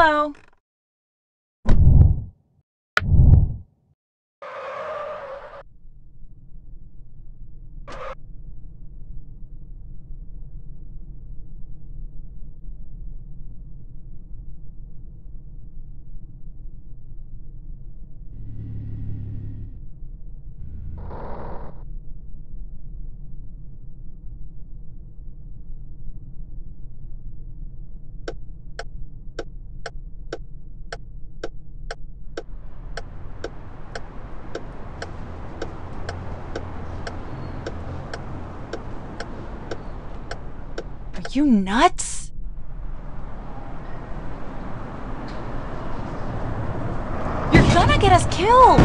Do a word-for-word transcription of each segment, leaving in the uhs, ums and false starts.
Hello. You nuts? You're gonna get us killed!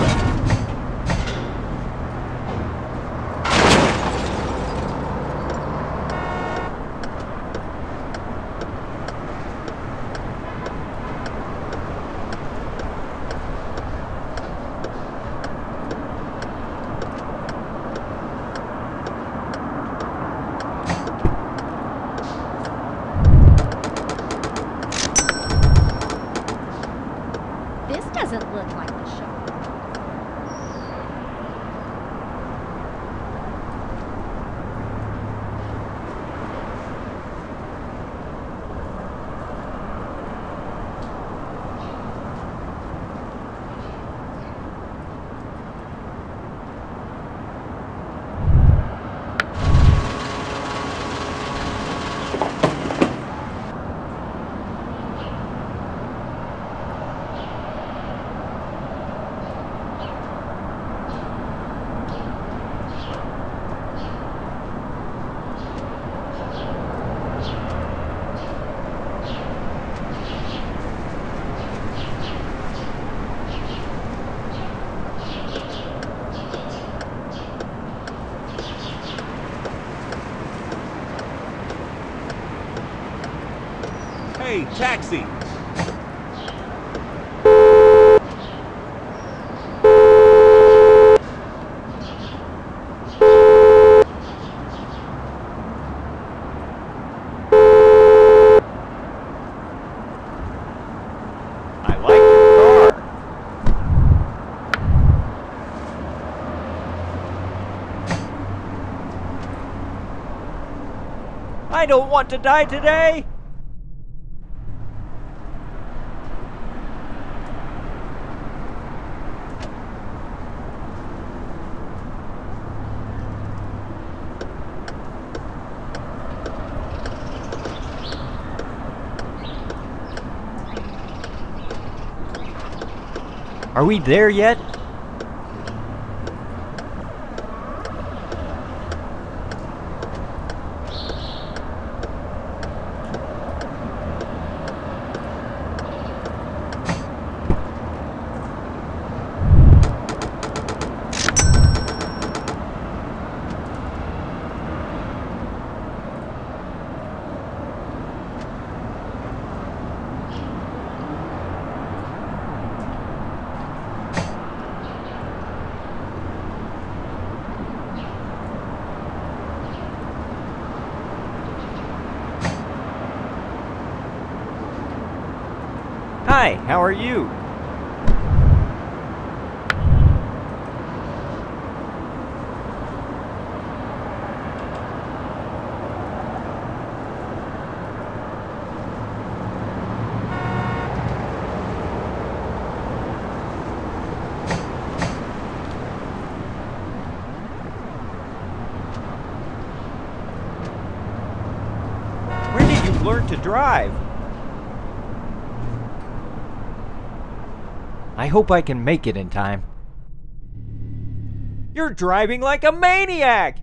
Hey, taxi! I don't want to die today! Are we there yet? Hi, how are you? Where did you learn to drive? I hope I can make it in time. You're driving like a maniac!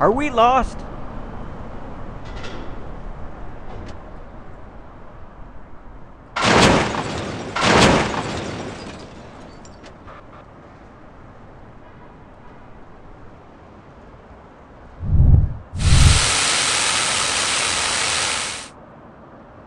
Are we lost?